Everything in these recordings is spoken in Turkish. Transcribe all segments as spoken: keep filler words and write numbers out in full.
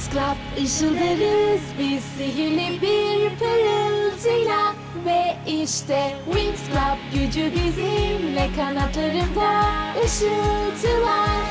Winx Club ışıldarız biz sihirli bir pırıltıyla. Ve işte Winx Club gücü bizimle, kanatlarında ışıltılar.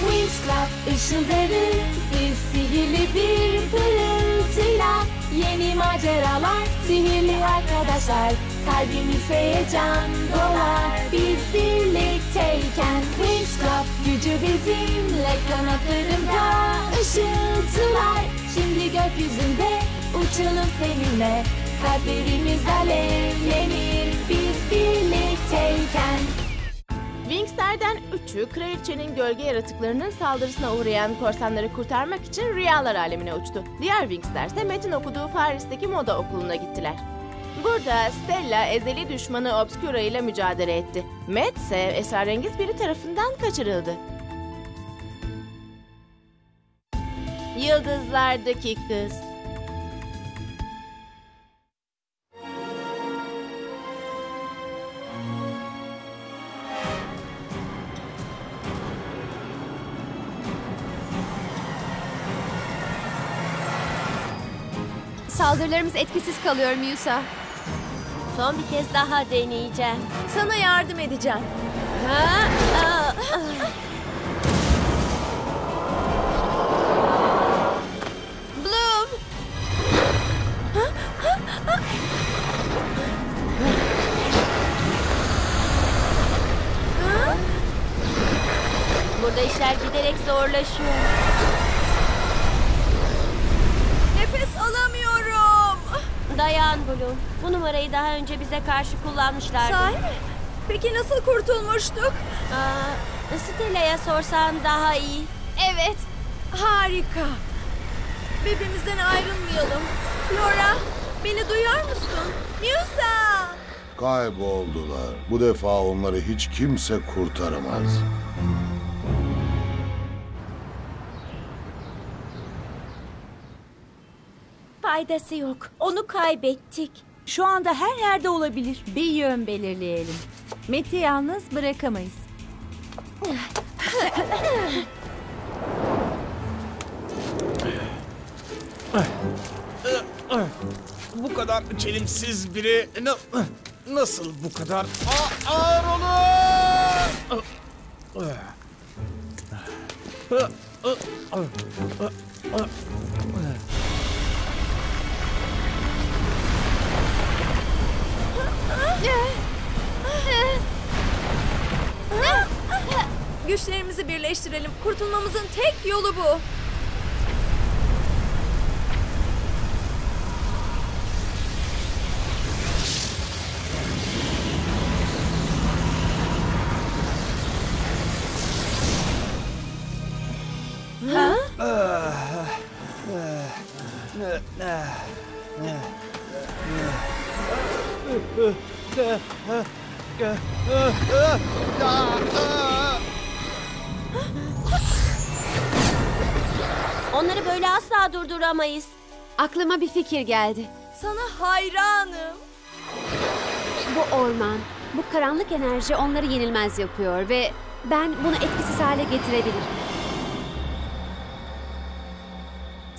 Winx Club ışıldarız biz sihirli bir pırıltıyla. Yeni maceralar, sihirli arkadaşlar, kalbimize heyecan dolar. Biz birlikteyken Winx Club gücü bizimle, kanatlarında ışıltılar. Şimdi gökyüzünde uçalım seninle, kalplerimiz alevlenir biz birlikteyken. Winx'lerden üçü kraliçenin gölge yaratıklarının saldırısına uğrayan korsanları kurtarmak için rüyalar alemine uçtu. Diğer Winx'ler ise Matt'in okuduğu Paris'teki moda okuluna gittiler. Burada Stella ezeli düşmanı Obscura ile mücadele etti. Matt ise esrarengiz biri tarafından kaçırıldı. Yıldızlardaki Kız. Saldırılarımız etkisiz kalıyor Musa. Son bir kez daha deneyeceğim. Sana yardım edeceğim. Ha? Aa, aa. Bloom! Burada işler giderek zorlaşıyor. Nefes alamıyorum. Dayan Bloom. Bu numarayı daha önce bize karşı kullanmışlardı. Sahi mi? Peki nasıl kurtulmuştuk? Aa, Stella'ya sorsan daha iyi. Evet. Harika. Birbirimizden ayrılmayalım. Flora, beni duyar musun? Musa! Kayboldular. Bu defa onları hiç kimse kurtaramaz. Faydası yok. Onu kaybettik. Şu anda her yerde olabilir. Bir yön belirleyelim. Matt'i yalnız bırakamayız. Bu kadar çelimsiz biri nasıl bu kadar ağır olur? Güçlerimizi birleştirelim. Kurtulmamızın tek yolu bu. Ha? Onları böyle asla durduramayız. Aklıma bir fikir geldi. Sana hayranım. Bu orman, bu karanlık enerji onları yenilmez yapıyor ve ben bunu etkisiz hale getirebilirim.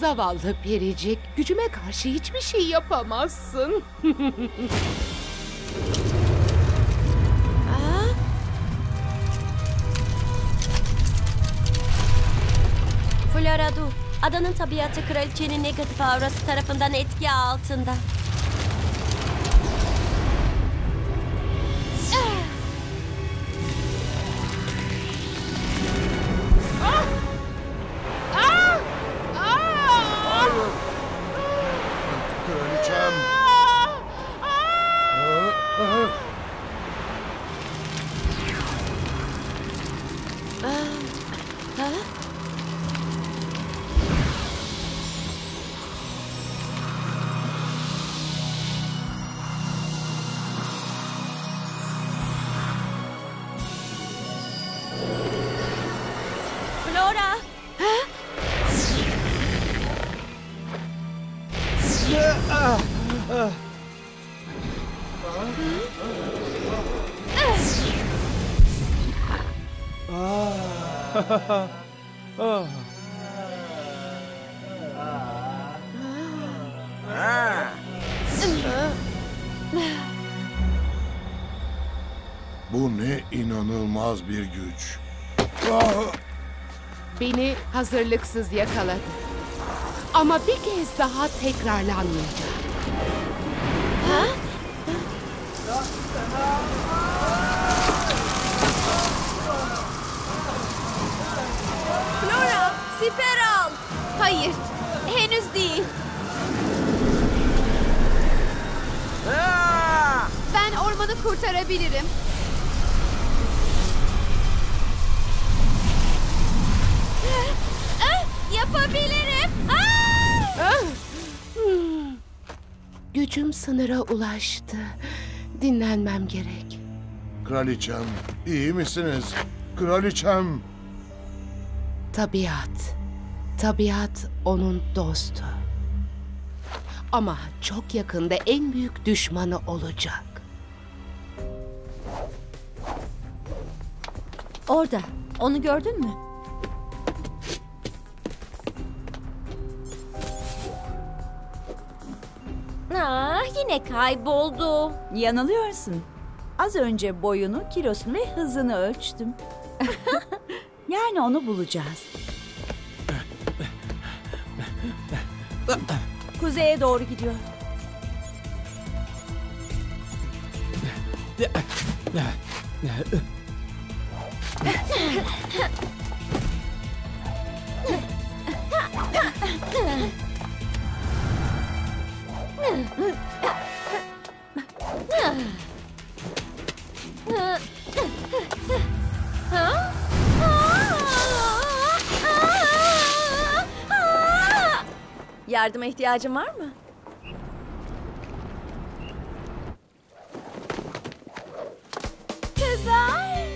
Zavallı Pericik, gücüme karşı hiçbir şey yapamazsın. Fularado, adanın tabiatı kraliçenin negatif aurası tarafından etki altında. Bu ne inanılmaz bir güç. Ah! Beni hazırlıksız yakaladı. Ama bir kez daha tekrarlanmayacak. Ha? Flora, siper al. Hayır, henüz değil. Ben ormanı kurtarabilirim. Yapabilirim. Ah! Hmm. Gücüm sınıra ulaştı. Dinlenmem gerek. Kraliçem, iyi misiniz? Kraliçem. Tabiat. Tabiat onun dostu. Ama çok yakında en büyük düşmanı olacak. Orada. Onu gördün mü? Ah, yine kayboldu. Yanılıyorsun. Az önce boyunu, kilosunu ve hızını ölçtüm. Yani onu bulacağız. Kuzeye doğru gidiyor. Yardıma ihtiyacın var mı? Kızlar!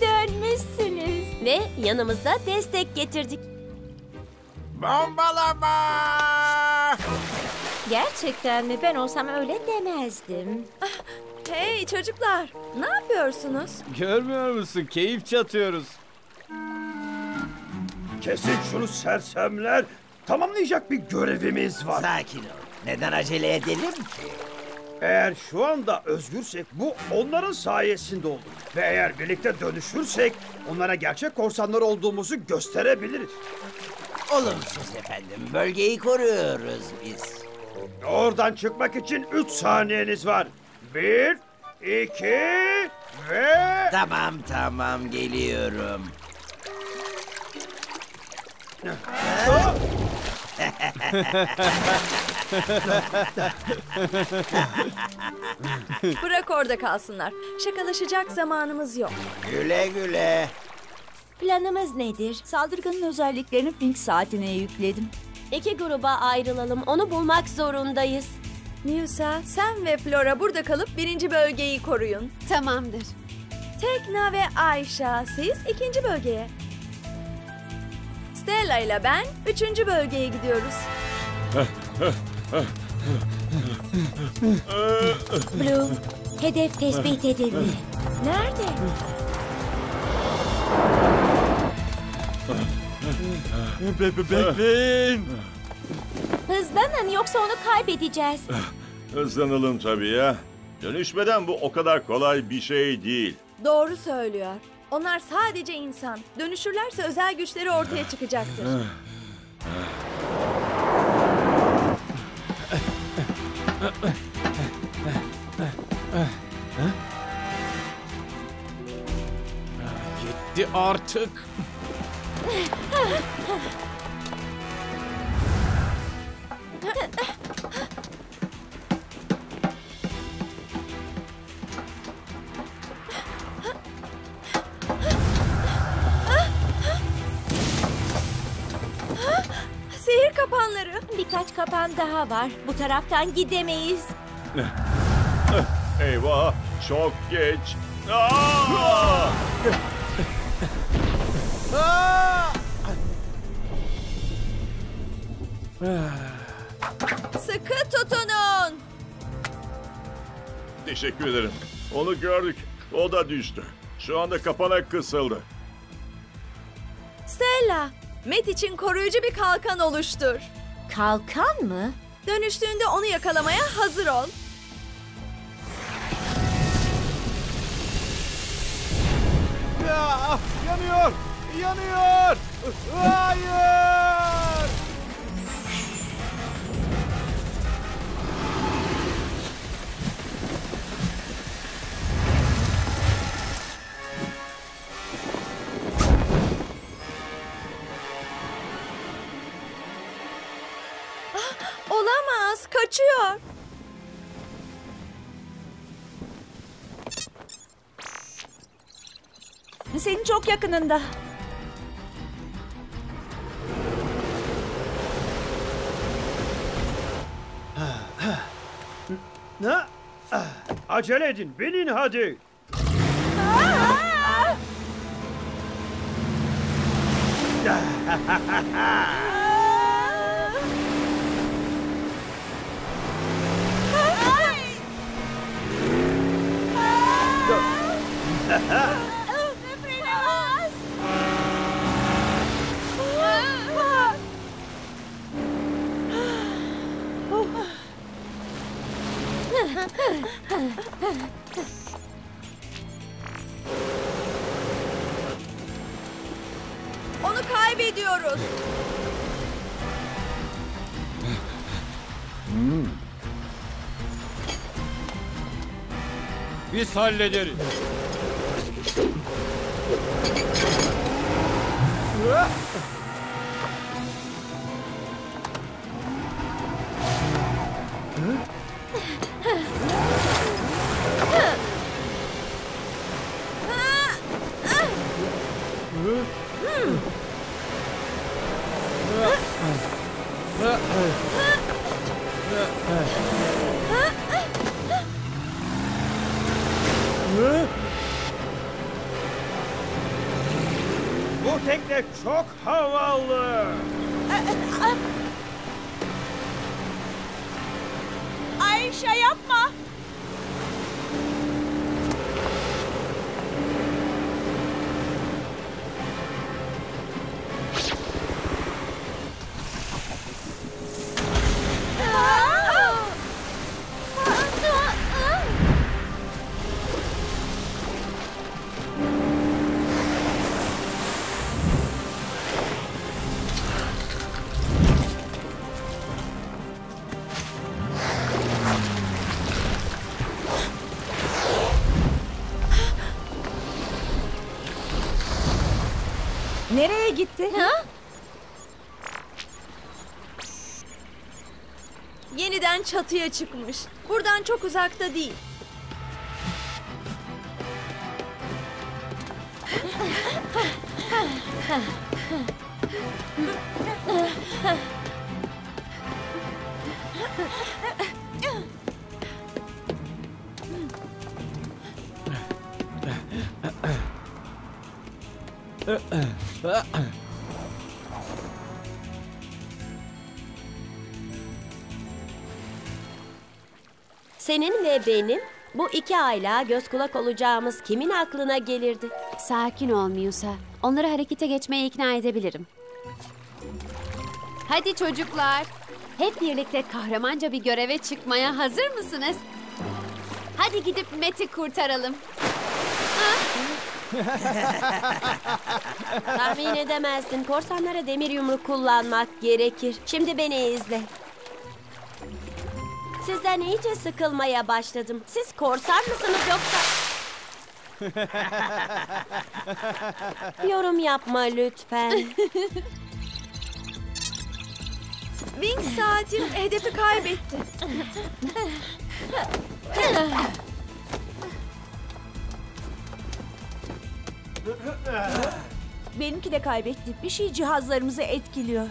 Dönmüşsünüz. Ve yanımızda destek getirdik. Bombalama! Gerçekten mi? Ben olsam öyle demezdim. Hey çocuklar! Ne yapıyorsunuz? Görmüyor musun? Keyif çatıyoruz. Kesin şunu sersemler. Tamamlayacak bir görevimiz var. Sakin ol. Neden acele edelim ki? Eğer şu anda özgürsek bu onların sayesinde olur. Ve eğer birlikte dönüşürsek onlara gerçek korsanlar olduğumuzu gösterebiliriz. Olumsuz efendim. Bölgeyi koruyoruz biz. Oradan çıkmak için üç saniyeniz var. Bir, iki ve... Tamam tamam geliyorum. Bırak orada kalsınlar. Şakalaşacak zamanımız yok. Güle güle. Planımız nedir? Saldırganın özelliklerini Winx saatine yükledim. İki gruba ayrılalım. Onu bulmak zorundayız. Musa, sen ve Flora burada kalıp birinci bölgeyi koruyun. Tamamdır. Tekna ve Ayşe, siz ikinci bölgeye. Stella ile ben üçüncü bölgeye gidiyoruz. Bloom, hedef tespit edildi. Nerede? Be be bekleyin. Hızlanın yoksa onu kaybedeceğiz. Hızlanalım tabii ya. Dönüşmeden bu o kadar kolay bir şey değil. Doğru söylüyor. Onlar sadece insan. Dönüşürlerse özel güçleri ortaya çıkacaktır. Gitti artık. Sihir kapanları. Birkaç kapan daha var. Bu taraftan gidemeyiz. Eyvah, çok geç. Aa! Sıkı tutunun. Teşekkür ederim. Onu gördük. O da düştü. Şu anda kapanak kısıldı. Stella, Matt için koruyucu bir kalkan oluştur. Kalkan mı? Dönüştüğünde onu yakalamaya hazır ol. Ah, yanıyor, yanıyor. Hayır. Olamaz, kaçıyor. Senin çok yakınında. Acele edin, binin hadi. Onu kaybediyoruz. Hmm. Biz hallederiz. Bu tekne çok havalı. Ayşe yapma. Nereye gitti? Ha? Yeniden çatıya çıkmış. Buradan çok uzakta değil. Senin ve benim bu iki aylığa göz kulak olacağımız kimin aklına gelirdi? Sakin ol Musa. Onları harekete geçmeye ikna edebilirim. Hadi çocuklar. Hep birlikte kahramanca bir göreve çıkmaya hazır mısınız? Hadi gidip Met'i kurtaralım. Tahmin edemezdim. Korsanlara demir yumruk kullanmak gerekir. Şimdi beni izle. Sizden iyice sıkılmaya başladım. Siz korsan mısınız yoksa? Yorum yapma lütfen. Winx saatin hedefi kaybetti. Benimki de kaybetti. Bir şey cihazlarımızı etkiliyor.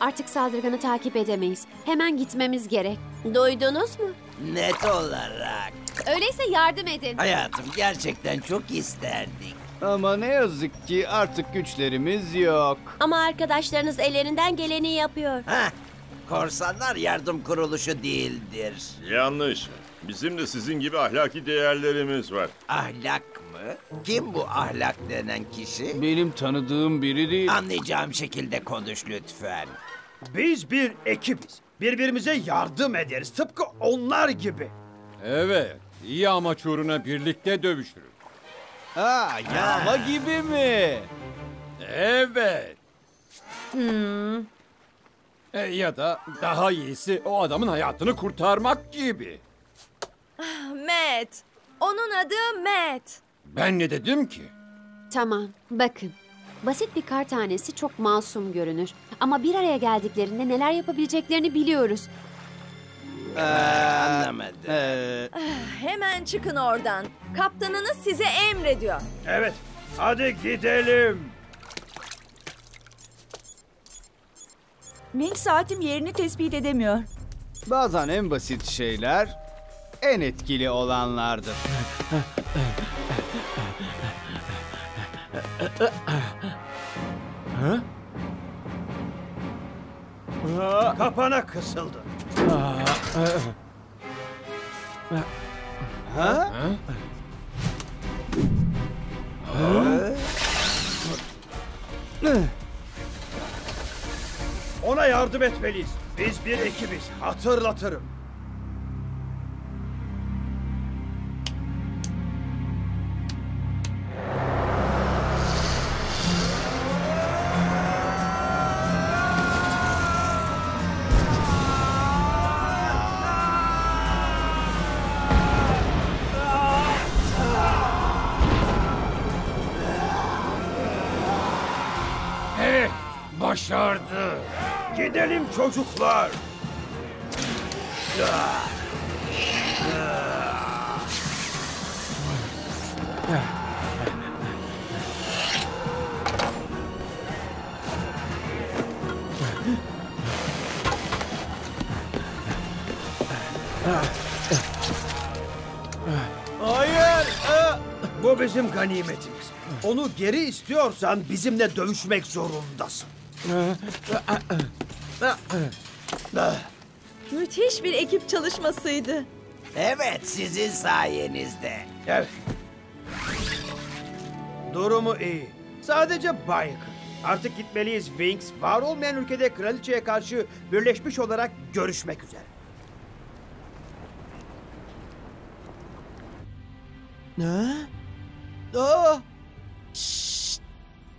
Artık saldırganı takip edemeyiz. Hemen gitmemiz gerek. Duydunuz mu? Net olarak. Öyleyse yardım edin. Hayatım, gerçekten çok isterdik. Ama ne yazık ki artık güçlerimiz yok. Ama arkadaşlarınız ellerinden geleni yapıyor. Heh, korsanlar yardım kuruluşu değildir. Yanlış. Bizim de sizin gibi ahlaki değerlerimiz var. Ahlak mı? Kim bu ahlak denen kişi? Benim tanıdığım biri değil. Anlayacağım şekilde konuş lütfen. Biz bir ekibiz. Birbirimize yardım ederiz. Tıpkı onlar gibi. Evet. İyi amaç uğruna birlikte dövüşürüz. Aa, yağma gibi mi? Evet. Hmm. E, ya da daha iyisi o adamın hayatını kurtarmak gibi. Matt. Onun adı Matt. Ben ne dedim ki? Tamam, bakın. Basit bir kar tanesi çok masum görünür. Ama bir araya geldiklerinde neler yapabileceklerini biliyoruz. Ee, anlamadım. Ee... Hemen çıkın oradan. Kaptanınız size emrediyor. Evet, hadi gidelim. Mink saatim yerini tespit edemiyor. Bazen en basit şeyler en etkili olanlardır. Kapana kısıldı. Ha? Ona yardım etmeliyiz. Biz bir ekibiz. Hatırlatırım. Başardı. Gidelim çocuklar. Hayır. Bu bizim ganimetimiz. Onu geri istiyorsan bizimle dövüşmek zorundasın. Müthiş bir ekip çalışmasıydı. Evet, sizin sayenizde. Evet. Durumu iyi. Sadece baygın. Artık gitmeliyiz Winx. Var olmayan ülkede kraliçeye karşı birleşmiş olarak görüşmek üzere. Ne? Aa! Şşt!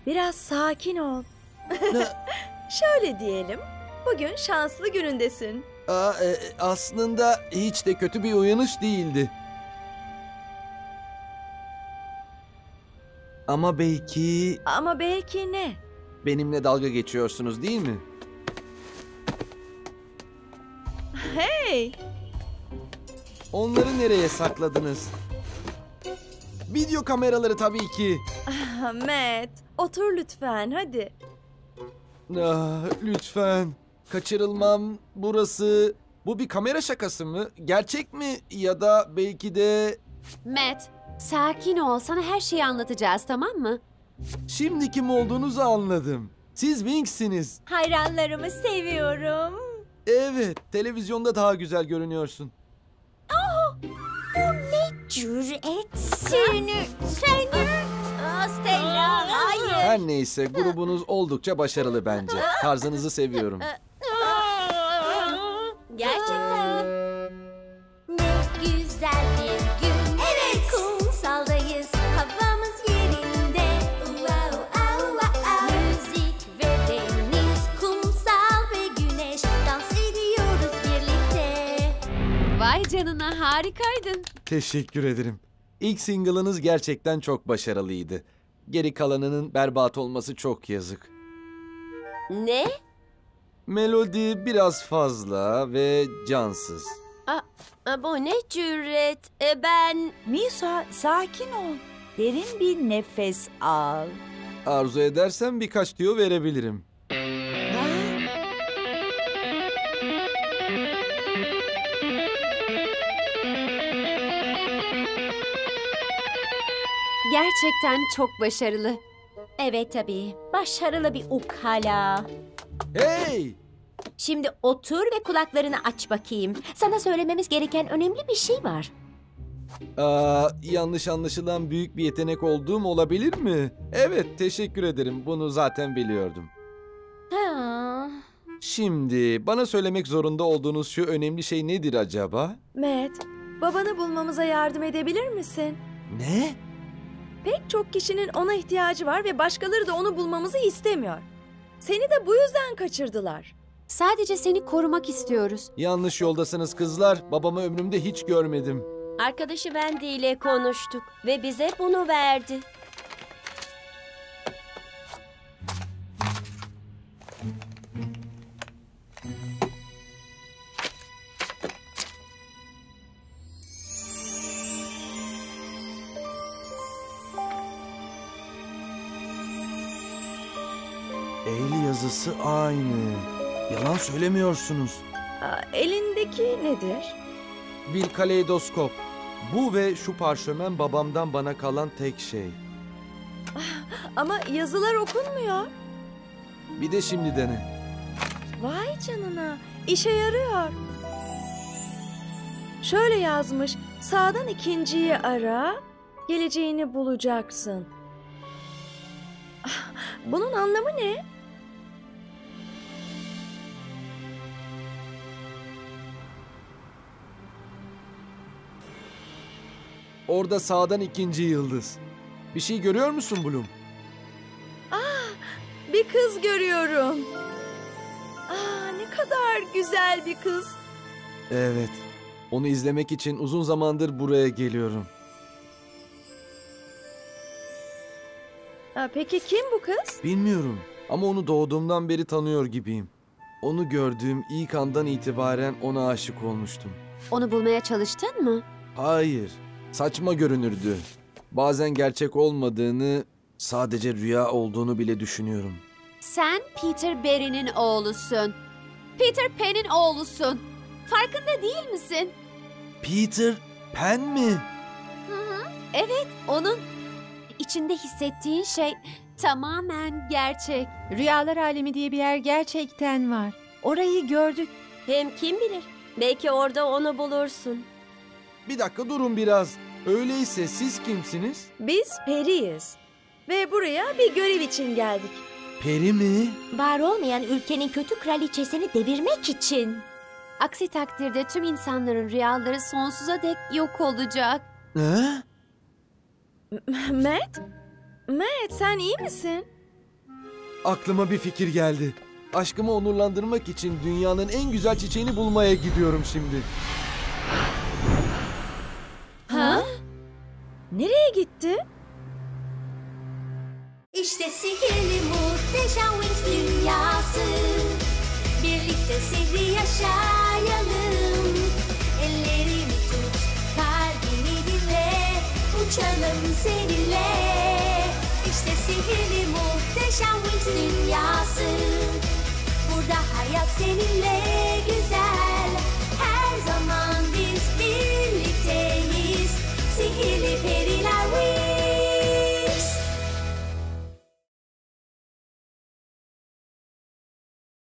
Biraz sakin ol. Şöyle diyelim, bugün şanslı günündesin. Aa, e, aslında hiç de kötü bir uyanış değildi. Ama belki... Ama belki ne? Benimle dalga geçiyorsunuz değil mi? Hey! Onları nereye sakladınız? Video kameraları tabii ki. Matt, otur lütfen hadi. Ah, lütfen. Kaçırılmam. Burası... Bu bir kamera şakası mı? Gerçek mi? Ya da belki de... Matt, sakin ol. Sana her şeyi anlatacağız, tamam mı? Şimdi kim olduğunuzu anladım. Siz Winx'siniz. Hayranlarımı seviyorum. Evet, televizyonda daha güzel görünüyorsun. Oh, bu ne cüret? Seni, seni... Stella, hayır. Her neyse, grubunuz oldukça başarılı bence. Tarzınızı seviyorum. Gerçekten. Ne güzel bir gün. Evet. Kumsaldayız, havamız yerinde. Ua, ua, ua, ua. Müzik ve deniz, kumsal ve güneş. Dans ediyoruz birlikte. Vay canına, harikaydın. Teşekkür ederim. İlk single'ınız gerçekten çok başarılıydı. Geri kalanının berbat olması çok yazık. Ne? Melodi biraz fazla ve cansız. Aa, bu ne cüret? E ben... Musa, sakin ol. Derin bir nefes al. Arzu edersen birkaç tüyo verebilirim. Gerçekten çok başarılı. Evet tabii. Başarılı bir ukala. Hey! Şimdi otur ve kulaklarını aç bakayım. Sana söylememiz gereken önemli bir şey var. Aa, yanlış anlaşılan büyük bir yetenek olduğum olabilir mi? Evet, teşekkür ederim. Bunu zaten biliyordum. Ha. Şimdi bana söylemek zorunda olduğunuz şu önemli şey nedir acaba? Matt, Babanı bulmamıza yardım edebilir misin? Ne? Pek çok kişinin ona ihtiyacı var ve başkaları da onu bulmamızı istemiyor. Seni de bu yüzden kaçırdılar. Sadece seni korumak istiyoruz. Yanlış yoldasınız kızlar. Babamı ömrümde hiç görmedim. Arkadaşı Wendy ile konuştuk ve bize bunu verdi. El yazısı aynı. Yalan söylemiyorsunuz. Aa, elindeki nedir? Bir kaleidoskop. Bu ve şu parşömen babamdan bana kalan tek şey. Ama yazılar okunmuyor. Bir de şimdi dene. Vay canına. İşe yarıyor. Şöyle yazmış. Sağdan ikinciyi ara. Geleceğini bulacaksın. Bunun anlamı ne? Orada sağdan ikinci yıldız. Bir şey görüyor musun Bloom? Ah, bir kız görüyorum. Ah, ne kadar güzel bir kız. Evet. Onu izlemek için uzun zamandır buraya geliyorum. Aa, peki kim bu kız? Bilmiyorum ama onu doğduğumdan beri tanıyor gibiyim. Onu gördüğüm ilk andan itibaren ona aşık olmuştum. Onu bulmaya çalıştın mı? Hayır. Saçma görünürdü. Bazen gerçek olmadığını, sadece rüya olduğunu bile düşünüyorum. Sen Peter Berry'nin oğlusun. Peter Pan'in oğlusun. Farkında değil misin? Peter Pan mi? Hı hı. Evet, onun. İçinde hissettiğin şey tamamen gerçek. Rüyalar alemi diye bir yer gerçekten var. Orayı gördük. Hem kim bilir? Belki orada onu bulursun. Bir dakika durun biraz. Öyleyse siz kimsiniz? Biz periyiz. Ve buraya bir görev için geldik. Peri mi? Var olmayan ülkenin kötü kraliçesini devirmek için. Aksi takdirde tüm insanların rüyaları sonsuza dek yok olacak. Ne? Matt? Matt sen iyi misin? Aklıma bir fikir geldi. Aşkımı onurlandırmak için dünyanın en güzel çiçeğini bulmaya gidiyorum şimdi. Ha? Nereye gitti? İşte sihirli muhteşem Winx dünyası. Birlikte sihri yaşayalım. Ellerimi tut, kalbimi dinle. Uçalım seninle. İşte sihirli muhteşem Winx dünyası. Burada hayat seninle güzel. Her zaman.